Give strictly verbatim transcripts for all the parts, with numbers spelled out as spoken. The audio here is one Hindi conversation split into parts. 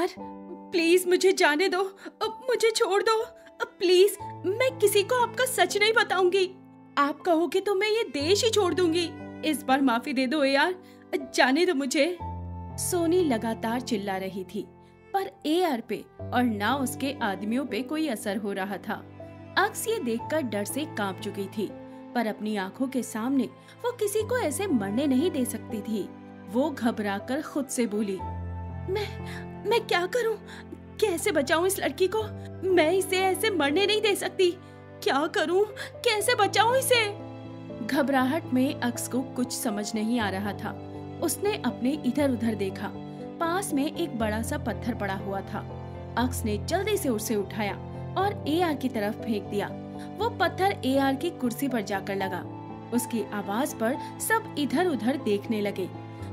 यार प्लीज मुझे जाने दो, मुझे छोड़ दो प्लीज। मैं किसी को आपका सच नहीं बताऊंगी। आप कहोगे तो मैं ये देश ही छोड़ दूंगी। इस बार माफी दे दो यार, जाने दो मुझे। सोनी लगातार चिल्ला रही थी पर एआर पे और ना उसके आदमियों पे कोई असर हो रहा था। अक्ष ये देखकर डर से कांप चुकी थी पर अपनी आंखों के सामने वो किसी को ऐसे मरने नहीं दे सकती थी। वो घबराकर खुद से बोली, मैं मैं क्या करूं? कैसे बचाऊं इस लड़की को? मैं इसे ऐसे मरने नहीं दे सकती। क्या करूं? कैसे बचाऊं इसे? घबराहट में अक्ष को कुछ समझ नहीं आ रहा था। उसने अपने इधर उधर देखा, पास में एक बड़ा सा पत्थर पड़ा हुआ था। अक्ष ने जल्दी से उसे उठाया और एआर की तरफ फेंक दिया। वो पत्थर एआर की कुर्सी पर जाकर लगा। उसकी आवाज पर सब इधर उधर देखने लगे।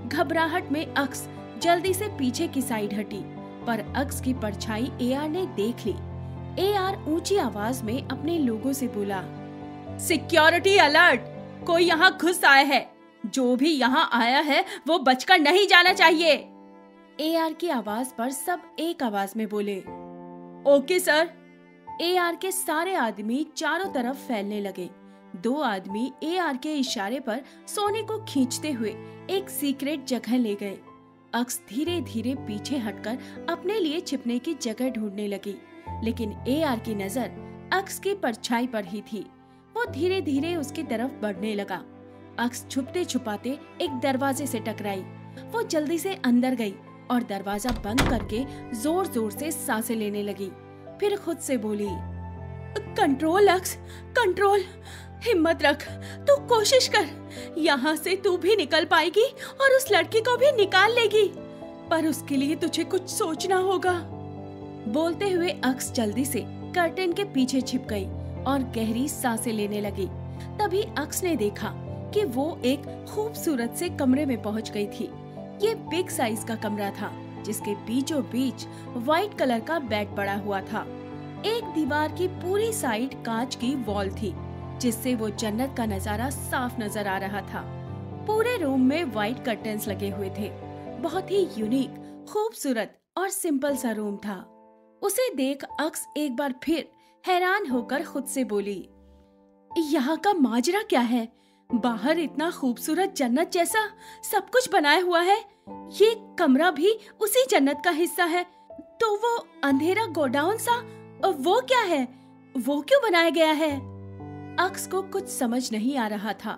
घबराहट में अक्ष जल्दी से पीछे की साइड हटी पर अक्ष की परछाई एआर ने देख ली। एआर ऊंची आवाज में अपने लोगों से बोला, सिक्योरिटी अलर्ट, कोई यहाँ घुस आया है। जो भी यहाँ आया है वो बचकर नहीं जाना चाहिए। एआर की आवाज पर सब एक आवाज में बोले, ओके सर। एआर के सारे आदमी चारों तरफ फैलने लगे। दो आदमी एआर के इशारे पर सोनी को खींचते हुए एक सीक्रेट जगह ले गए। अक्ष धीरे धीरे पीछे हटकर अपने लिए छिपने की जगह ढूंढने लगी, लेकिन एआर की नजर अक्ष की परछाई पर ही थी। वो धीरे धीरे उसकी तरफ बढ़ने लगा। अक्ष छुपते छुपाते एक दरवाजे से टकराई। वो जल्दी से अंदर गई और दरवाजा बंद करके जोर जोर से सांसें लेने लगी। फिर खुद से बोली, कंट्रोल अक्ष, कंट्रोल, हिम्मत रख, तू कोशिश कर। यहाँ से तू भी निकल पाएगी और उस लड़की को भी निकाल लेगी, पर उसके लिए तुझे कुछ सोचना होगा। बोलते हुए अक्ष जल्दी से कर्टेन के पीछे छिप गई और गहरी सांसें लेने लगी। तभी अक्ष ने देखा कि वो एक खूबसूरत से कमरे में पहुंच गई थी। ये बिग साइज का कमरा था जिसके बीचों बीच व्हाइट कलर का बेड पड़ा हुआ था। एक दीवार की पूरी साइड कांच की वॉल थी जिससे वो जन्नत का नजारा साफ नजर आ रहा था। पूरे रूम में व्हाइट कर्टेंस लगे हुए थे। बहुत ही यूनिक, खूबसूरत और सिंपल सा रूम था। उसे देख अक्ष एक बार फिर हैरान होकर खुद से बोली, यहाँ का माजरा क्या है? बाहर इतना खूबसूरत जन्नत जैसा सब कुछ बनाया हुआ है, ये कमरा भी उसी जन्नत का हिस्सा है, तो वो अंधेरा गोडाउन सा वो क्या है? वो क्यों बनाया गया है? अक्ष को कुछ समझ नहीं आ रहा था।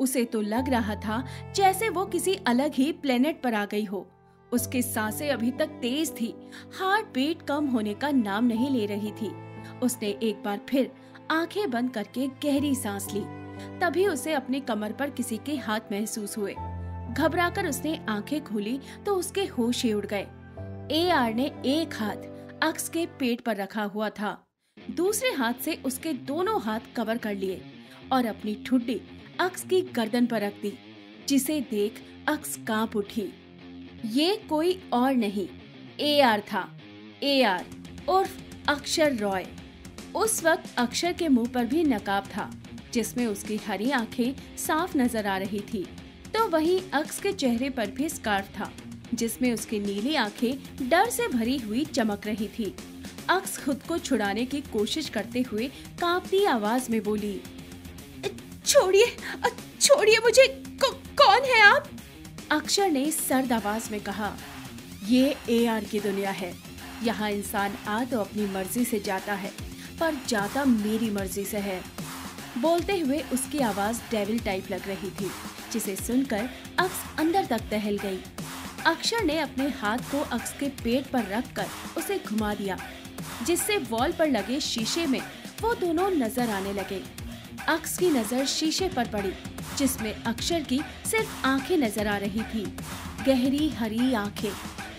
उसे तो लग रहा था जैसे वो किसी अलग ही प्लेनेट पर आ गई हो। उसकी सांसें अभी तक तेज थी, हार्ट बीट कम होने का नाम नहीं ले रही थी। उसने एक बार फिर आंखें बंद करके गहरी सांस ली। तभी उसे अपनी कमर पर किसी के हाथ महसूस हुए। घबराकर उसने आंखें खोली तो उसके होश ही उड़ गए। एआर ने एक हाथ अक्ष के पेट पर रखा हुआ था, दूसरे हाथ से उसके दोनों हाथ कवर कर लिए और अपनी ठुड्डी अक्ष की गर्दन पर रख दी, जिसे देख अक्ष कांप उठी। ये कोई और नहीं एआर था, एआर उर्फ अक्षर रॉय। उस वक्त अक्षर के मुंह पर भी नकाब था जिसमें उसकी हरी आंखें साफ नजर आ रही थी, तो वहीं अक्ष के चेहरे पर भी स्कार्फ था जिसमें उसकी नीली आंखें डर से भरी हुई चमक रही थी। अक्ष खुद को छुड़ाने की कोशिश करते हुए कांपती आवाज में बोली, छोड़िए, छोड़िए मुझे, क, कौन है आप? अक्षर ने सर्द आवाज में कहा, ये एआर की दुनिया है। यहाँ इंसान आ तो अपनी मर्जी से जाता है पर जाता मेरी मर्जी से है। बोलते हुए उसकी आवाज डेविल टाइप लग रही थी, जिसे सुनकर अक्ष अंदर तक दहल गई। अक्षर ने अपने हाथ को अक्ष के पेट पर रखकर उसे घुमा दिया, जिससे वॉल पर लगे शीशे में वो दोनों नजर आने लगे। अक्ष की नजर शीशे पर पड़ी जिसमें अक्षर की सिर्फ आंखें नजर आ रही थी। गहरी हरी आंखें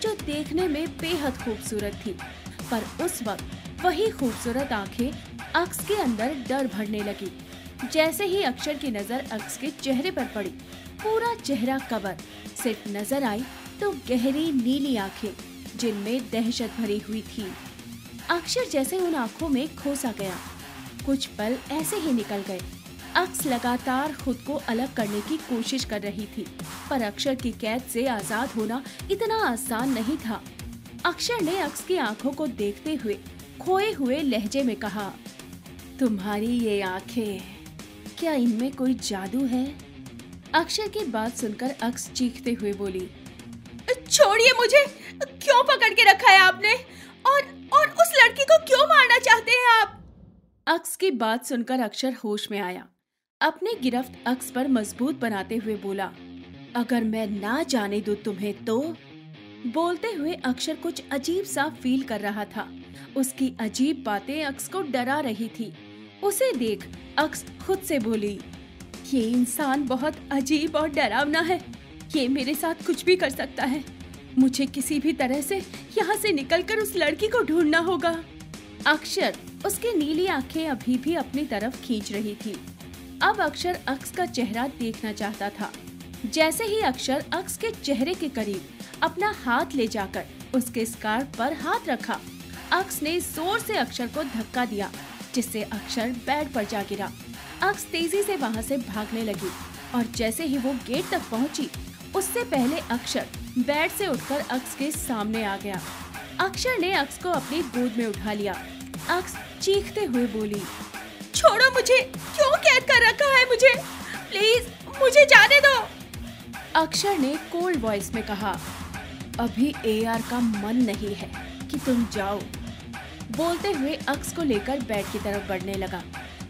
जो देखने में बेहद खूबसूरत थी, पर उस वक्त वही खूबसूरत आंखें अक्ष के अंदर डर भरने लगी। जैसे ही अक्षर की नजर अक्ष के चेहरे पर पड़ी, पूरा चेहरा कवर, सिर्फ नजर आई तो गहरी नीली आंखें जिनमें दहशत भरी हुई थी। अक्षर जैसे उन आंखों में खोसा गया। कुछ पल ऐसे ही निकल गए। अक्ष लगातार खुद को अलग करने की कोशिश कर रही थी पर अक्षर की कैद से आजाद होना इतना आसान नहीं था। अक्षर ने अक्ष की आंखों को देखते हुए खोए हुए लहजे में कहा, तुम्हारी ये आंखें, क्या इनमें कोई जादू है? अक्षर की बात सुनकर अक्ष चीखते हुए बोली, छोड़िए मुझे, क्यों पकड़ के रखा है आपने? और और उस लड़की को क्यों मारना चाहते हैं आप? अक्ष की बात सुनकर अक्षर होश में आया। अपनी गिरफ्त अक्ष पर मजबूत बनाते हुए बोला, अगर मैं ना जाने दूं तुम्हें तो। बोलते हुए अक्षर कुछ अजीब सा फील कर रहा था। उसकी अजीब बातें अक्ष को डरा रही थी। उसे देख अक्ष खुद से बोली, ये इंसान बहुत अजीब और डरावना है। ये मेरे साथ कुछ भी कर सकता है। मुझे किसी भी तरह से यहाँ से निकलकर उस लड़की को ढूंढना होगा। अक्षर उसकी नीली आंखें अभी भी अपनी तरफ खींच रही थी। अब अक्षर अक्ष का चेहरा देखना चाहता था। जैसे ही अक्षर अक्ष के चेहरे के करीब अपना हाथ ले जाकर उसके स्कार्फ पर हाथ रखा, अक्ष ने जोर से अक्षर को धक्का दिया, जिससे अक्षर बेड पर जा गिरा। अक्ष तेजी से वहाँ से भागने लगी और जैसे ही वो गेट तक पहुँची, उससे पहले अक्षर बेड से उठकर अक्ष के सामने आ गया। अक्षर ने अक्ष को अपनी गोद में उठा लिया। अक्ष चीखते हुए बोली, छोड़ो मुझे, क्यों कैद कर रखा है मुझे? प्लीज मुझे जाने दो। अक्षर ने कोल्ड वॉइस में कहा, अभी एआर का मन नहीं है कि तुम जाओ। बोलते हुए अक्ष को लेकर बेड की तरफ बढ़ने लगा।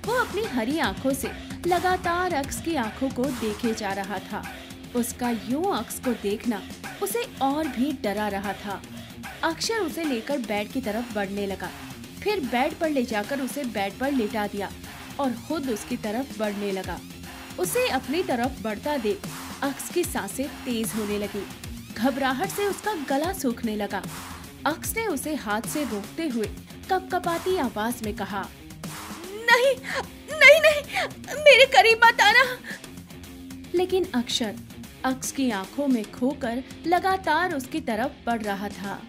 वो अपनी हरी आंखों से लगातार अक्ष की आंखों को देखे जा रहा था। उसका यूं अक्ष को देखना उसे और भी डरा रहा था। अक्षर उसे लेकर बेड की तरफ बढ़ने लगा, फिर बेड पर ले जाकर उसे बेड पर लिटा दिया और खुद उसकी तरफ बढ़ने लगा। उसे अपनी तरफ बढ़ता देख अक्ष की सांसें तेज होने लगी। घबराहट से उसका गला सूखने लगा। अक्ष ने उसे हाथ से रोकते हुए कपकपाती आवाज में कहा, नहीं नहीं नहीं, मेरे करीब मत आना। लेकिन अक्षर अक्ष की आंखों में खोकर लगातार उसकी तरफ बढ़ रहा था।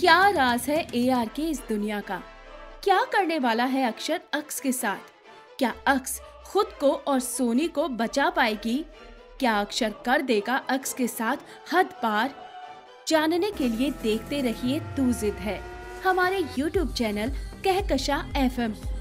क्या राज है एआर की इस दुनिया का? क्या करने वाला है अक्षर अक्ष के साथ? क्या अक्ष खुद को और सोनी को बचा पाएगी? क्या अक्षर कर देगा अक्ष के साथ हद पार? जानने के लिए देखते रहिए तू जिद है, हमारे यूट्यूब चैनल कहकशा एफएम।